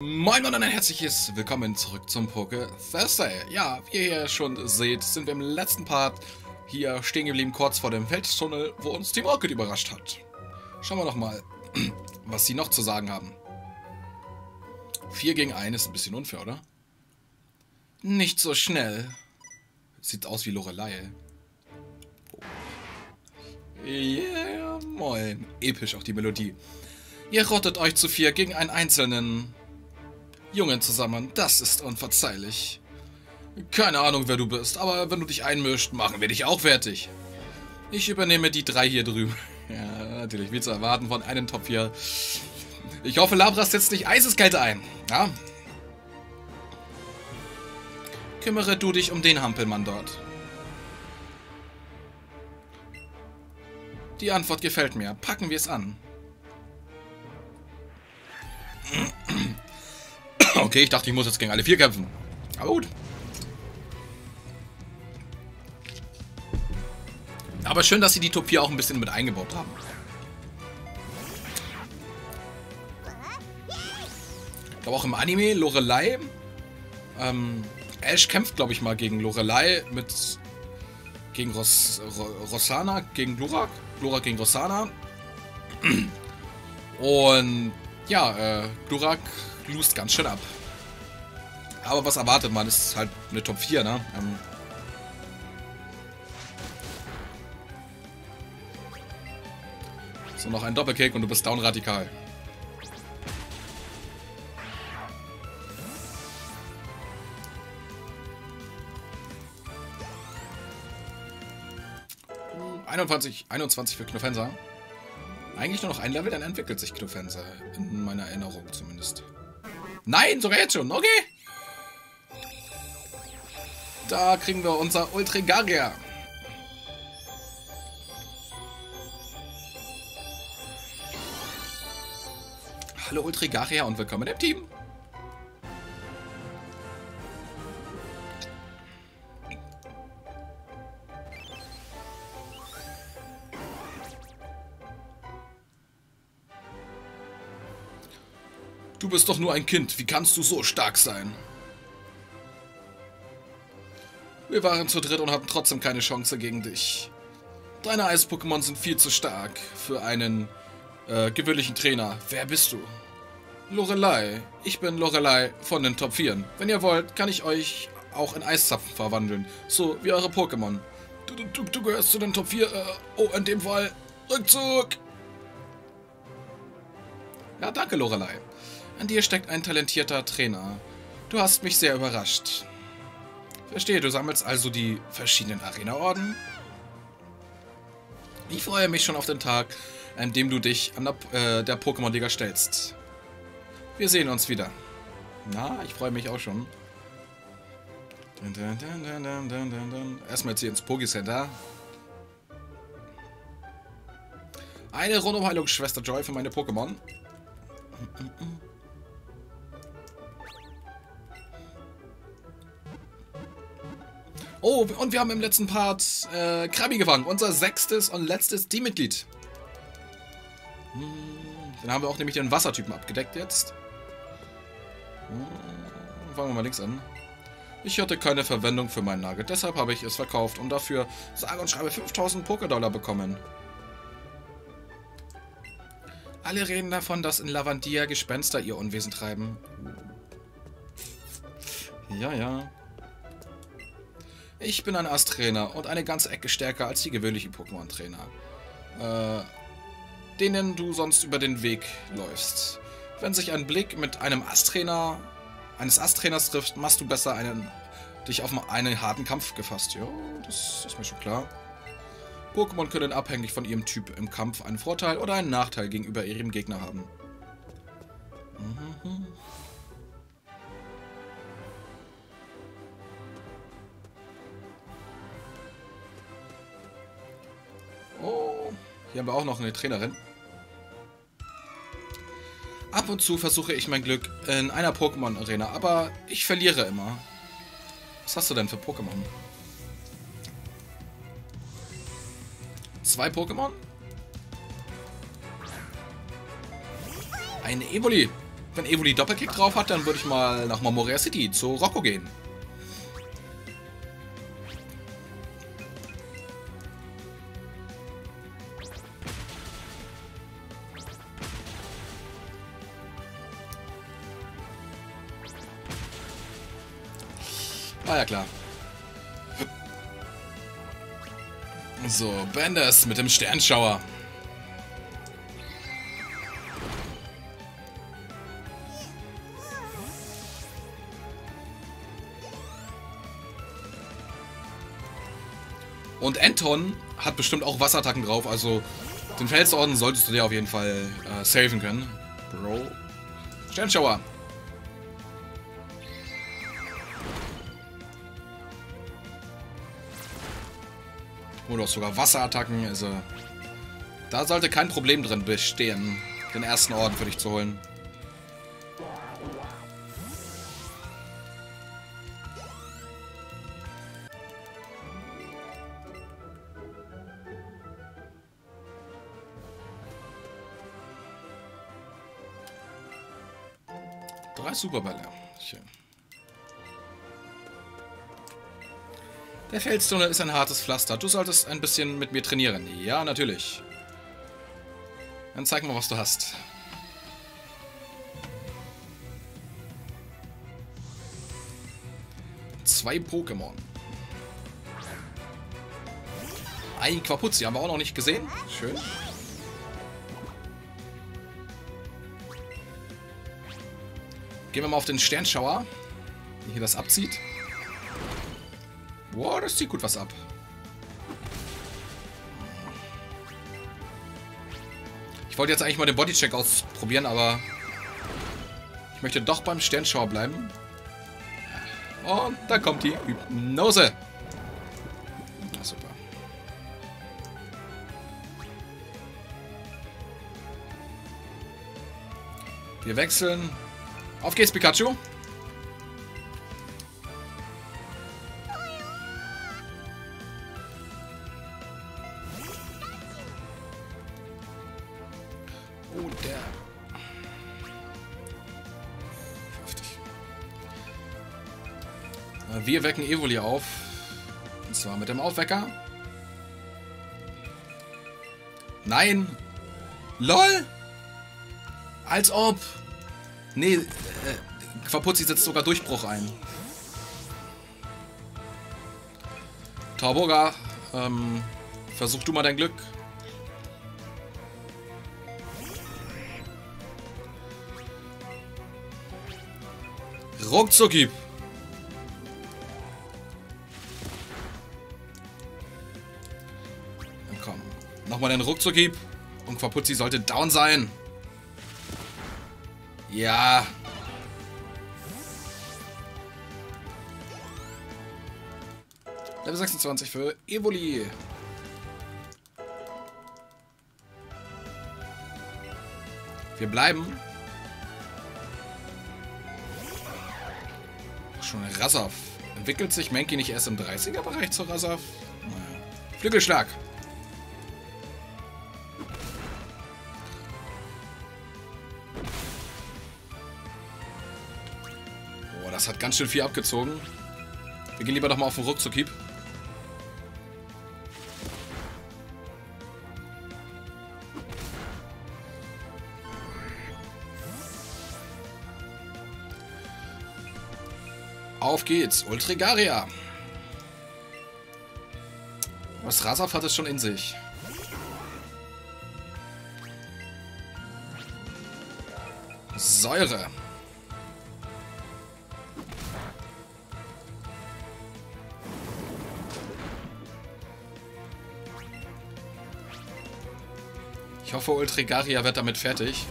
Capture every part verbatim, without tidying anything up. Moin und ein herzliches Willkommen zurück zum Poké Thursday. Ja, wie ihr hier schon seht, sind wir im letzten Part hier stehen geblieben, kurz vor dem Felstunnel, wo uns Team Rocket überrascht hat. Schauen wir doch mal, was sie noch zu sagen haben. vier gegen eins ist ein bisschen unfair, oder? Nicht so schnell. Sieht aus wie Lorelei. Yeah, moin. Episch auch die Melodie. Ihr rottet euch zu vier gegen einen einzelnen Jungen zusammen, das ist unverzeihlich. Keine Ahnung, wer du bist, aber wenn du dich einmischst, machen wir dich auch fertig. Ich übernehme die drei hier drüben. Ja, natürlich, wie zu erwarten von einem Top vier. Ich hoffe, Labras setzt nicht Eiseskälte ein. Ja. Kümmere du dich um den Hampelmann dort. Die Antwort gefällt mir. Packen wir es an. Okay, ich dachte, ich muss jetzt gegen alle vier kämpfen. Aber gut. Aber schön, dass sie die Top vier auch ein bisschen mit eingebaut haben. Ich glaube auch im Anime, Lorelei. Ähm, Ash kämpft, glaube ich, mal gegen Lorelei mit. Gegen Ros, Ros, Rosana, gegen Glurak. Glurak gegen Rosana. Und ja, äh, Glurak lost ganz schön ab. Aber was erwartet man? Ist halt eine Top vier, ne? Ähm so, noch ein Doppelkick und du bist down radikal. einundzwanzig für Knuffenser. Eigentlich nur noch ein Level, dann entwickelt sich Knuffenser. In meiner Erinnerung zumindest. Nein, sogar jetzt schon. Okay. Da kriegen wir unser Ultregaria. Hallo Ultregaria und willkommen im Team. Du bist doch nur ein Kind. Wie kannst du so stark sein? Wir waren zu dritt und hatten trotzdem keine Chance gegen dich. Deine Eis-Pokémon sind viel zu stark für einen äh, gewöhnlichen Trainer. Wer bist du? Lorelei. Ich bin Lorelei von den Top vier. Wenn ihr wollt, kann ich euch auch in Eiszapfen verwandeln. So wie eure Pokémon. Du, du, du gehörst zu den Top vier. Äh, oh, in dem Fall. Rückzug! Ja, danke, Lorelei. An dir steckt ein talentierter Trainer. Du hast mich sehr überrascht. Verstehe, du sammelst also die verschiedenen Arena-Orden? Ich freue mich schon auf den Tag, an dem du dich an der, äh, der Pokémon-Liga stellst. Wir sehen uns wieder. Na, ich freue mich auch schon. Erstmal jetzt hier ins Poké-Center. Eine Rundumheilung, Schwester Joy, für meine Pokémon. Oh, und wir haben im letzten Part äh, Krabi gefangen. Unser sechstes und letztes Teammitglied. Dann haben wir auch nämlich den Wassertypen abgedeckt jetzt. Fangen wir mal links an. Ich hatte keine Verwendung für meinen Nugget, deshalb habe ich es verkauft und dafür sage und schreibe fünftausend Pokédollar bekommen. Alle reden davon, dass in Lavandier Gespenster ihr Unwesen treiben. Ja, ja. Ich bin ein Ast-Trainer und eine ganze Ecke stärker als die gewöhnlichen Pokémon-Trainer, äh, denen du sonst über den Weg läufst. Wenn sich ein Blick mit einem Ast-Trainer, eines Ast-Trainers trifft, machst du besser einen, dich auf einen harten Kampf gefasst. Ja, das ist mir schon klar. Pokémon können abhängig von ihrem Typ im Kampf einen Vorteil oder einen Nachteil gegenüber ihrem Gegner haben. Mhm. Oh, hier haben wir auch noch eine Trainerin. Ab und zu versuche ich mein Glück in einer Pokémon-Arena, aber ich verliere immer. Was hast du denn für Pokémon? Zwei Pokémon? Eine Evoli. Wenn Evoli Doppelkick drauf hat, dann würde ich mal nach Mamoria City zu Rocco gehen. Ah ja, klar. So, Benders mit dem Sternschauer. Und Anton hat bestimmt auch Wasserattacken drauf, also den Felsorden solltest du dir auf jeden Fall äh, saven können. Bro. Sternschauer. Oder auch sogar Wasserattacken, also da sollte kein Problem drin bestehen, den ersten Orden für dich zu holen. Drei Superbälle. Schön. Der Felstunnel ist ein hartes Pflaster. Du solltest ein bisschen mit mir trainieren. Ja, natürlich. Dann zeig mal, was du hast. Zwei Pokémon. Ein Quapuzzi haben wir auch noch nicht gesehen. Schön. Gehen wir mal auf den Sternschauer, der hier das abzieht. Boah, das zieht gut was ab. Ich wollte jetzt eigentlich mal den Bodycheck ausprobieren, aber ich möchte doch beim Sternschauer bleiben. Und da kommt die Hypnose. Na, super. Wir wechseln. Auf geht's, Pikachu. Wir wecken Evoli auf. Und zwar mit dem Aufwecker. Nein! LOL! Als ob! Nee, äh, Quapuzzi setzt sogar Durchbruch ein. Tauboga, ähm, versuch du mal dein Glück. Ruckzucki! Nochmal den Ruckzuckhieb. Und Quapuzzi sollte down sein. Ja. Level sechsundzwanzig für Evoli. Wir bleiben. Schon Rasaf. Entwickelt sich Menki nicht erst im dreißiger-Bereich zu Rasaf? Naja. Flügelschlag. Das hat ganz schön viel abgezogen. Wir gehen lieber noch mal auf den Ruckzuck-Hieb. Auf geht's, Ultrigaria. Das Rasaf hat es schon in sich. Säure. Ich hoffe, Ultrigaria wird damit fertig.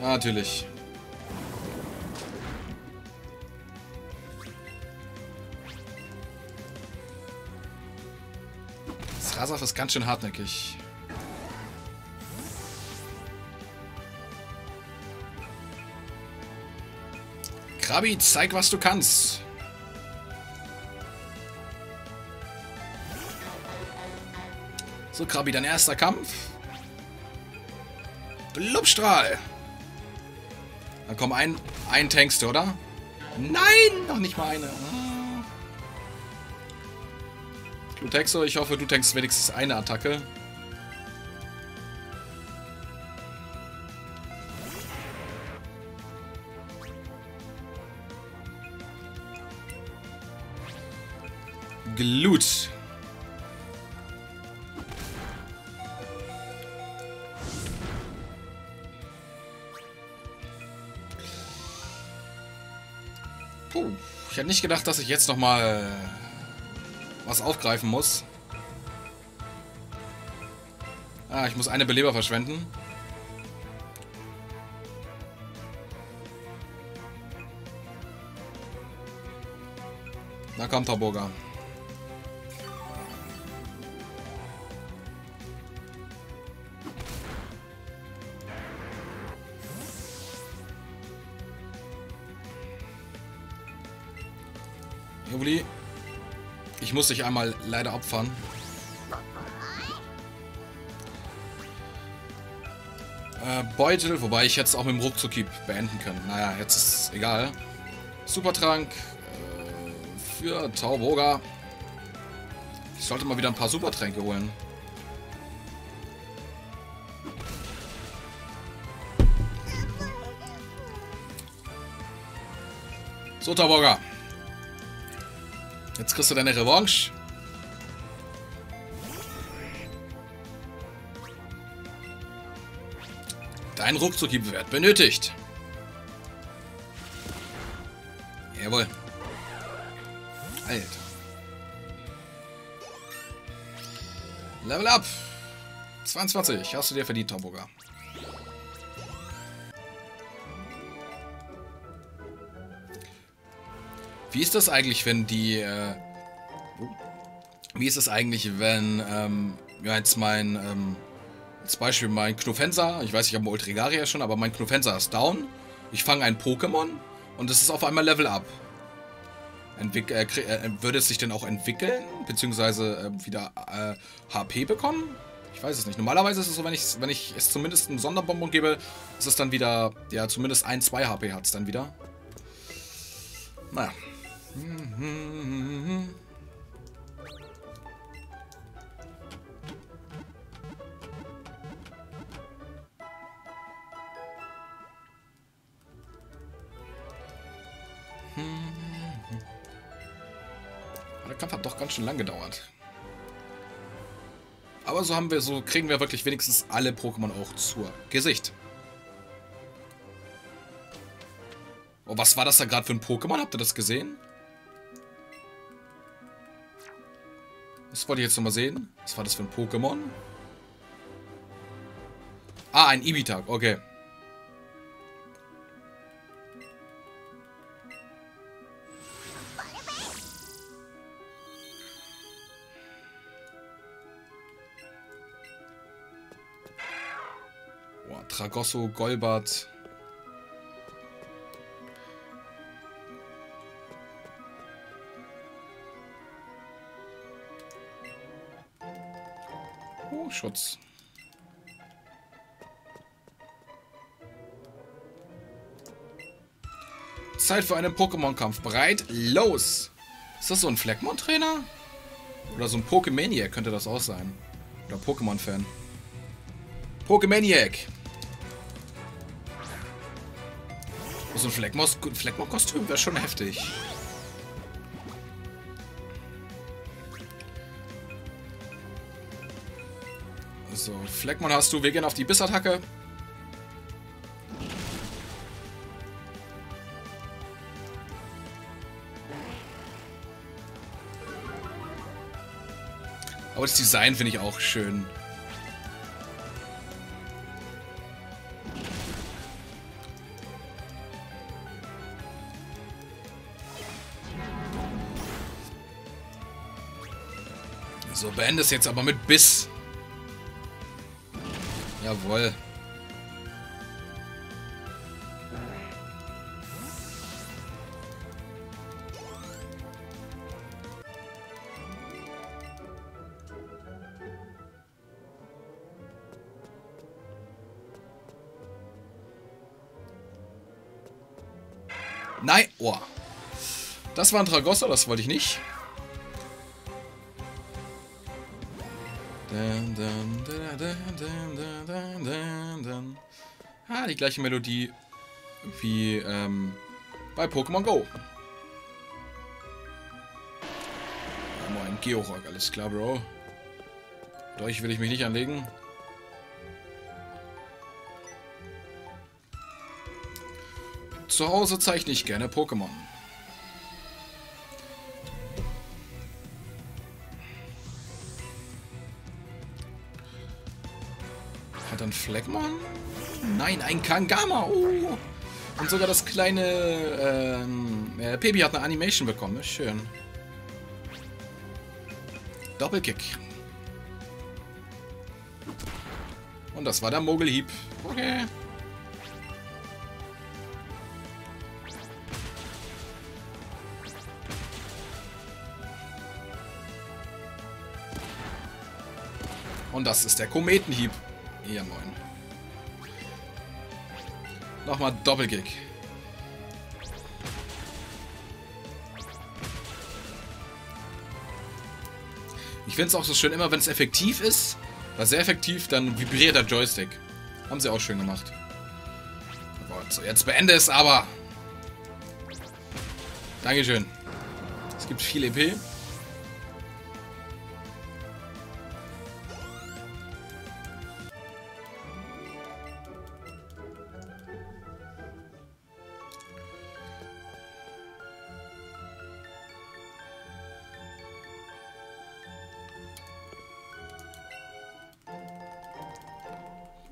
Ah, natürlich. Das Rasaf ist ganz schön hartnäckig. Krabi, zeig, was du kannst. So, Krabi, dein erster Kampf. Blubstrahl. Dann kommen ein, ein Tankste, oder? Nein, noch nicht mal eine. Ah. Du tankst, ich hoffe, du tankst wenigstens eine Attacke. Glut. Puh, ich hätte nicht gedacht, dass ich jetzt nochmal was aufgreifen muss. Ah, ich muss eine Beleber verschwenden. Da kommt Tauboga. Ich muss dich einmal leider opfern. Äh, Beutel, wobei ich jetzt auch mit dem Ruckzuck-Keep beenden können. Naja, jetzt ist es egal. Supertrank äh, für Tauboga. Ich sollte mal wieder ein paar Supertränke holen. So, Tauboga. Jetzt kriegst du deine Revanche. Dein Ruckzuck-Hieb wird benötigt. Jawohl. Alter. Level up. zweiundzwanzig. Hast du dir verdient, Tauboga. Wie ist das eigentlich, wenn die, äh, wie ist das eigentlich, wenn, ähm, ja, jetzt mein, ähm, als Beispiel mein Knufenser, ich weiß, ich habe einen Ultrigaria schon, aber mein Knufenser ist down, ich fange ein Pokémon und es ist auf einmal Level Up. Entwick äh, äh, würde es sich denn auch entwickeln, beziehungsweise äh, wieder äh, H P bekommen? Ich weiß es nicht. Normalerweise ist es so, wenn ich, wenn ich es zumindest einen Sonderbonbon gebe, ist es dann wieder, ja, zumindest ein, zwei H P hat es dann wieder. Naja. Der Kampf hat doch ganz schön lang gedauert. Aber so haben wir, so kriegen wir wirklich wenigstens alle Pokémon auch zu Gesicht. Oh, was war das da gerade für ein Pokémon? Habt ihr das gesehen? Das wollte ich jetzt nochmal sehen. Was war das für ein Pokémon? Ah, ein Ibitag. Okay. Boah, Tragosso, Golbat. Schutz. Zeit für einen Pokémon-Kampf. Bereit? Los! Ist das so ein Fleckmon-Trainer? Oder so ein Pokémaniac könnte das auch sein. Oder Pokémon-Fan. Pokémaniac! So ein Fleckmon-Kostüm wäre schon heftig. So, Fleckmon hast du. Wir gehen auf die Bissattacke. Aber das Design finde ich auch schön. So, beende es jetzt aber mit Biss. Jawohl. Nein. Oh. Das war ein Tragossa, das wollte ich nicht. Dun, dun, dun, dun, dun, dun, dun. Ah, die gleiche Melodie wie ähm, bei Pokémon Go. Oh, moin, Georock, alles klar, Bro. Mit euch will ich mich nicht anlegen. Zu Hause zeichne ich gerne Pokémon. Hat er einen Fleckmon? Nein, ein Kangama! Oh. Und sogar das kleine ähm, äh, Baby hat eine Animation bekommen. Ne? Schön. Doppelkick. Und das war der Mogelhieb. Okay. Und das ist der Kometenhieb. Ja, moin. Nochmal Doppelkick. Ich finde es auch so schön, immer wenn es effektiv ist, war sehr effektiv, dann vibriert der Joystick. Haben sie auch schön gemacht. So, jetzt beende es aber. Dankeschön. Es gibt viel E P.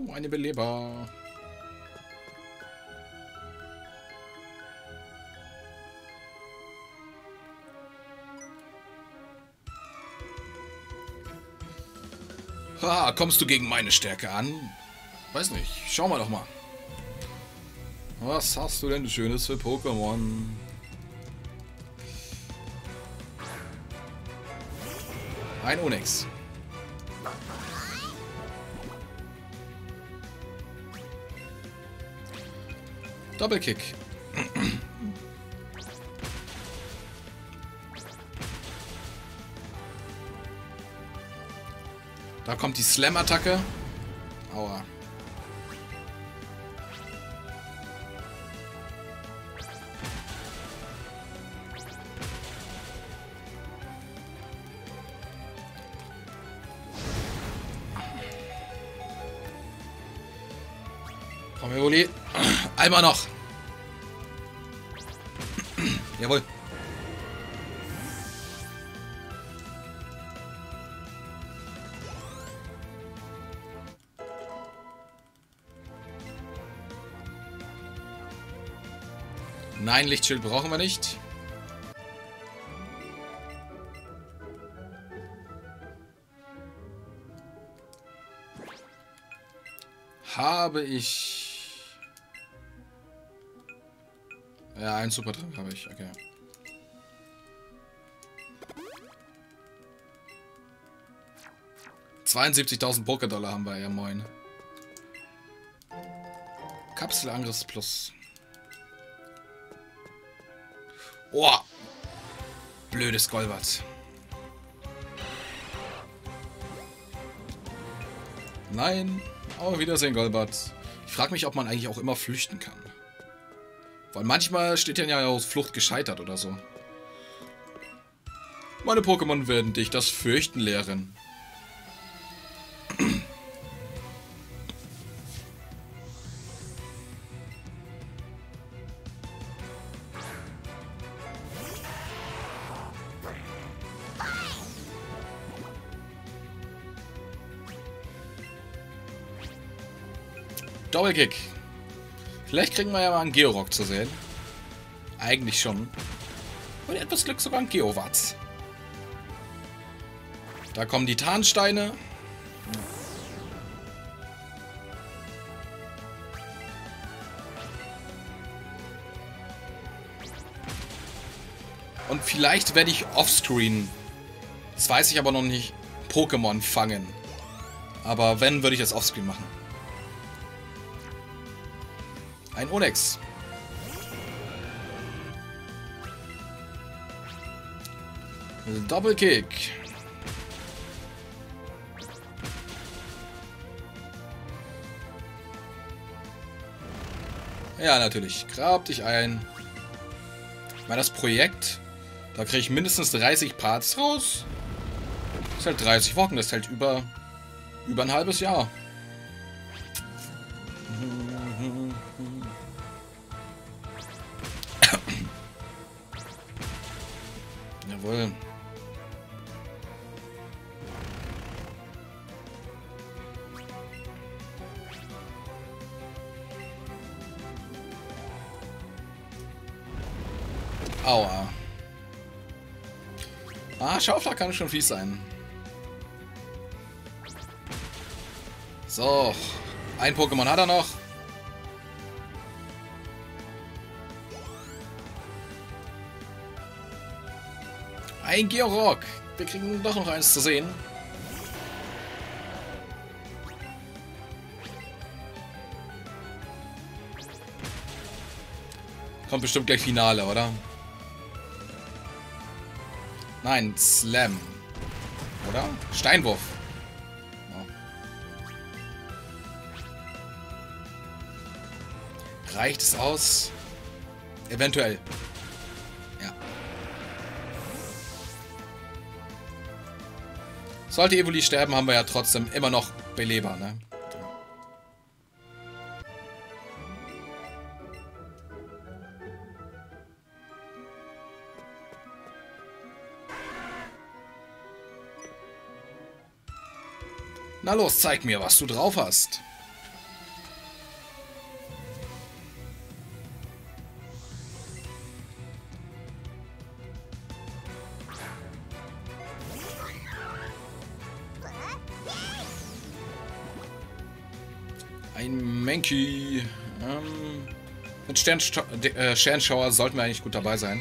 Oh, eine Beleber. Ha, kommst du gegen meine Stärke an? Weiß nicht, schau mal doch mal. Was hast du denn Schönes für Pokémon? Ein Onix. Doppelkick. Da kommt die Slam-Attacke. Aua. Komm, Juli. Einmal noch. Jawohl. Nein, Lichtschild brauchen wir nicht. Habe ich... Ja, einen Supertrank habe ich, okay. zweiundsiebzigtausend Pokédollar haben wir, ja moin. Kapselangriff plus. Oh! Blödes Golbat. Nein, auf Wiedersehen, Golbat. Ich frage mich, ob man eigentlich auch immer flüchten kann. Weil manchmal steht ja aus Flucht gescheitert oder so. Meine Pokémon werden dich das Fürchten lehren. Doppelkick. Vielleicht kriegen wir ja mal einen Georock zu sehen. Eigentlich schon. Und etwas Glück sogar einen Geowatz. Da kommen die Tarnsteine. Und vielleicht werde ich offscreen, das weiß ich aber noch nicht, Pokémon fangen. Aber wenn, würde ich das offscreen machen. Ein Onix. Doppelkick. Ja, natürlich. Grab dich ein. Mal das Projekt. Da kriege ich mindestens dreißig Parts raus. Das ist halt dreißig Wochen. Das ist halt über, über ein halbes Jahr. Jawohl. Aua. Ah, Schaufler kann schon fies sein. So. Ein Pokémon hat er noch. Ein Georock. Wir kriegen doch noch eins zu sehen. Kommt bestimmt gleich Finale, oder? Nein, Slam. Oder? Steinwurf. Oh. Reicht es aus? Eventuell. Ja. Sollte Evoli sterben, haben wir ja trotzdem immer noch Beleber, ne? Na los, zeig mir, was du drauf hast. Ein Mankey. Ähm, mit Sternschauer äh, Sternschauer sollten wir eigentlich gut dabei sein.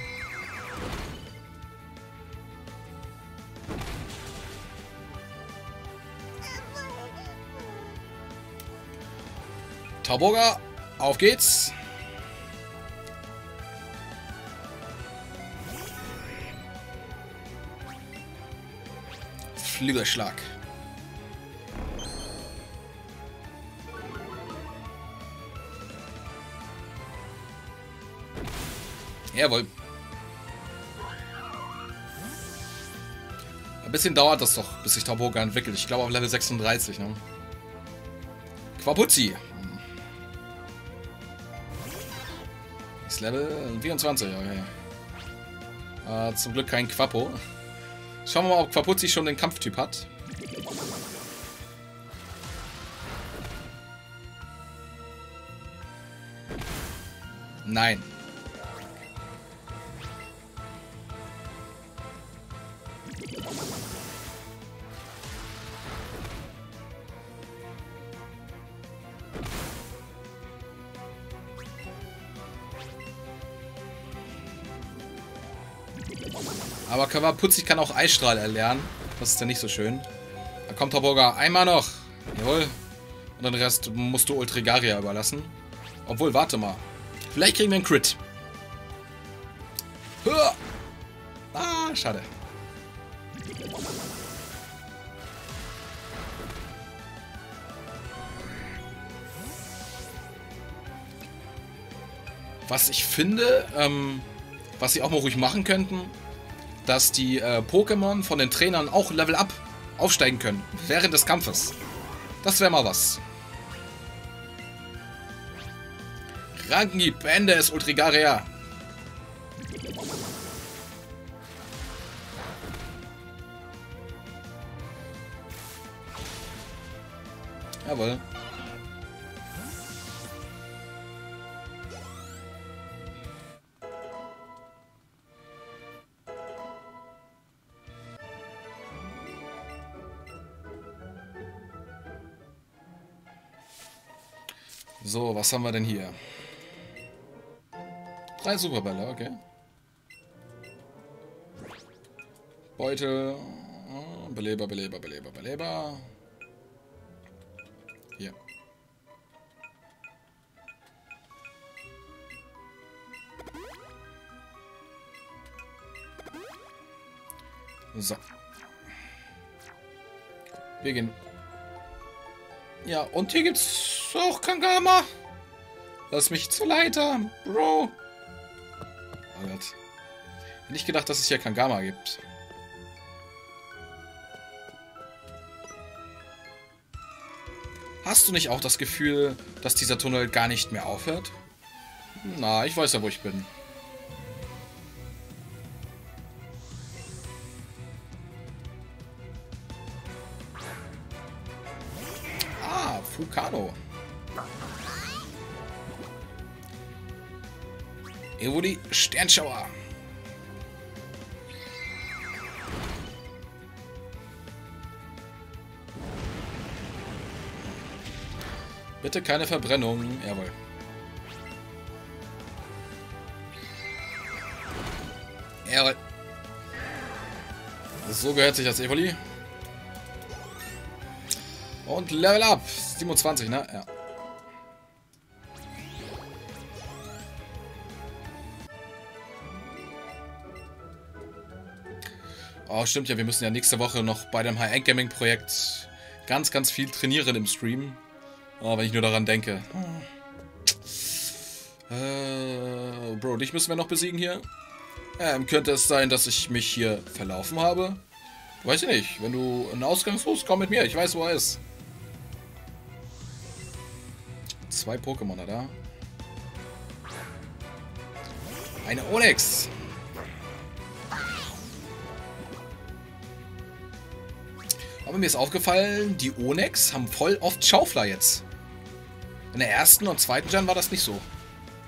Tauboga, auf geht's. Flügelschlag. Jawohl. Ein bisschen dauert das doch, bis sich Tauboga entwickelt. Ich glaube auf Level sechsunddreißig, ne? Quapuzzi. Level vierundzwanzig, okay. Äh, zum Glück kein Quappo. Schauen wir mal, ob Quapuzzi schon den Kampftyp hat. Nein. Aber Quapuzzi kann auch Eisstrahl erlernen. Das ist ja nicht so schön. Da kommt Tauboga. Einmal noch. Jawohl. Und den Rest musst du Ultrigaria überlassen. Obwohl, warte mal. Vielleicht kriegen wir einen Crit. Hör. Ah, schade. Was ich finde, ähm, was sie auch mal ruhig machen könnten, dass die äh, Pokémon von den Trainern auch Level Up aufsteigen können, während des Kampfes. Das wäre mal was. Rankenhieb, Ende ist Ultrigaria. Jawohl. So, was haben wir denn hier? Drei Superbälle, okay. Beutel. Beleber, Beleber, Beleber, Beleber. Hier. So. Wir gehen. Ja, und hier gibt's auch Kangama. Lass mich zur Leiter, Bro. Oh Gott. Hätte nicht gedacht, dass es hier Kangama gibt. Hast du nicht auch das Gefühl, dass dieser Tunnel gar nicht mehr aufhört? Na, ich weiß ja, wo ich bin. Ah, Fukado. Evoli Sternschauer. Bitte keine Verbrennung. Jawohl. Jawohl. So gehört sich das Evoli. Und Level Up. siebenundzwanzig, ne? Ja. Oh, stimmt ja. Wir müssen ja nächste Woche noch bei dem High-End-Gaming-Projekt ganz, ganz viel trainieren im Stream. Oh, wenn ich nur daran denke. Äh, Bro, dich müssen wir noch besiegen hier. Ähm, könnte es sein, dass ich mich hier verlaufen habe? Weiß ich nicht. Wenn du einen Ausgang suchst, komm mit mir. Ich weiß, wo er ist. Zwei Pokémoner da. Eine Onyx. Aber mir ist aufgefallen, die Onyx haben voll oft Schaufler jetzt. In der ersten und zweiten Gen war das nicht so.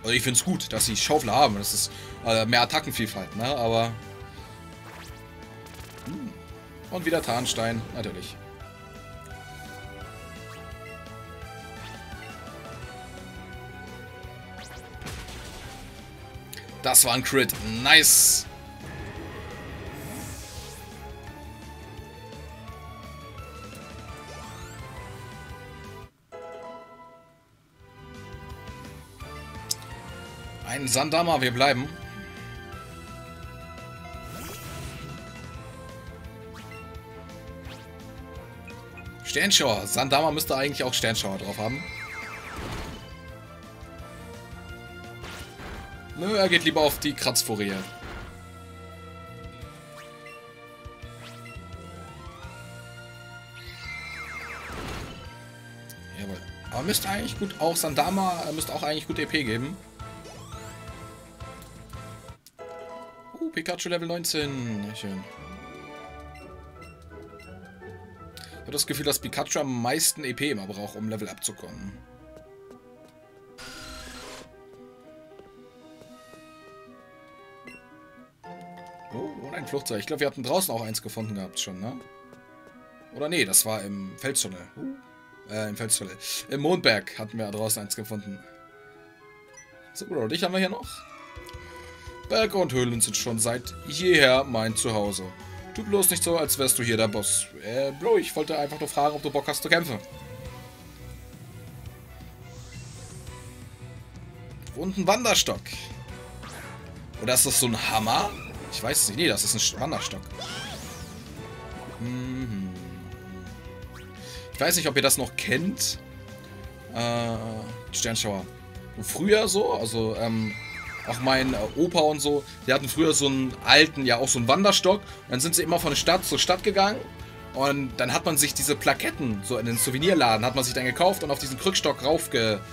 Also ich finde es gut, dass sie Schaufler haben. Das ist äh, mehr Attackenvielfalt, ne? Aber... Hm. Und wieder Tarnstein, natürlich. Das war ein Crit. Nice! Ein Sandama, wir bleiben. Sternschauer. Sandama müsste eigentlich auch Sternschauer drauf haben. Nö, er geht lieber auf die Kratzfurie. Jawohl. Aber müsste eigentlich gut auch Sandama, er müsste auch eigentlich gut E P geben. Pikachu Level neunzehn. Schön. Ich habe das Gefühl, dass Pikachu am meisten E P immer braucht, um Level abzukommen. Oh, und ein Flugzeug. Ich glaube, wir hatten draußen auch eins gefunden gehabt schon, ne? Oder nee, das war im Felstunnel. Äh, im Felstunnel. Im Mondberg hatten wir draußen eins gefunden. So, Bro, dich haben wir hier noch. Berge und Höhlen sind schon seit jeher mein Zuhause. Tu bloß nicht so, als wärst du hier der Boss. Äh, Bro, ich wollte einfach nur fragen, ob du Bock hast zu kämpfen. Und ein Wanderstock. Oder ist das so ein Hammer? Ich weiß es nicht. Nee, das ist ein Wanderstock. Mhm. Ich weiß nicht, ob ihr das noch kennt. Äh, Sternschauer. Früher so, also, ähm... Auch mein Opa und so, die hatten früher so einen alten, ja auch so einen Wanderstock. Dann sind sie immer von Stadt zu Stadt gegangen. Und dann hat man sich diese Plaketten, so in den Souvenirladen, hat man sich dann gekauft und auf diesen Krückstock raufgeklebt,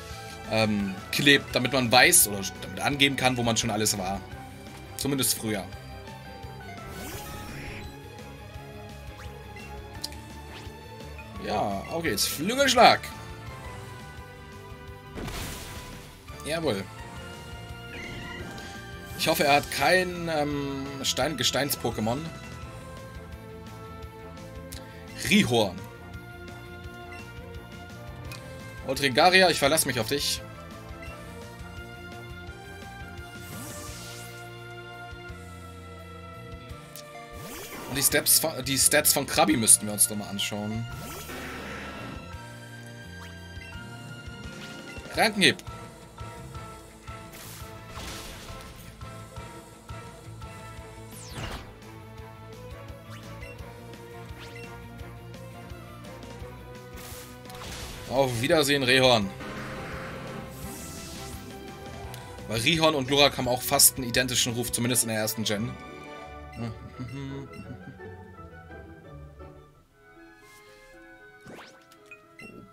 ähm, damit man weiß oder damit angeben kann, wo man schon alles war. Zumindest früher. Ja, auf geht's. Flügelschlag. Jawohl. Ich hoffe, er hat kein ähm, Stein Gesteins-Pokémon. Rihorn. Oltringaria, ich verlasse mich auf dich. Und die, Steps von, die Stats von Krabi müssten wir uns nochmal anschauen. Rankenhieb. Auf Wiedersehen, Rehorn. Weil Rihorn und Lurak haben auch fast einen identischen Ruf, zumindest in der ersten Gen.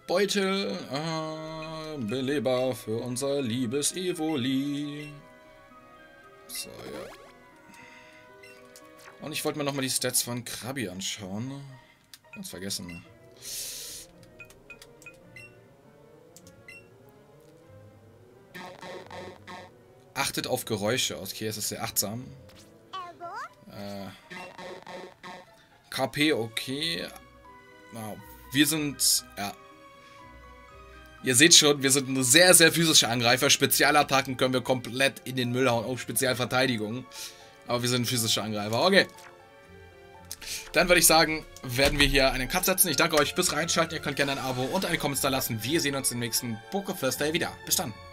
Beutel. Ah, Beleber für unser liebes Evoli. So, ja. Und ich wollte mir nochmal die Stats von Krabi anschauen. Ganz vergessen. Achtet auf Geräusche. Okay, es ist sehr achtsam. Äh, K P, okay. Wow. Wir sind... Ja. Ihr seht schon, wir sind ein sehr, sehr physischer Angreifer. Spezialattacken können wir komplett in den Müll hauen. Auch Spezialverteidigung. Aber wir sind ein physischer Angreifer. Okay. Dann würde ich sagen, werden wir hier einen Cut setzen. Ich danke euch fürs Reinschalten. Ihr könnt gerne ein Abo und einen Kommentar lassen. Wir sehen uns im nächsten Poké Thursday wieder. Bis dann.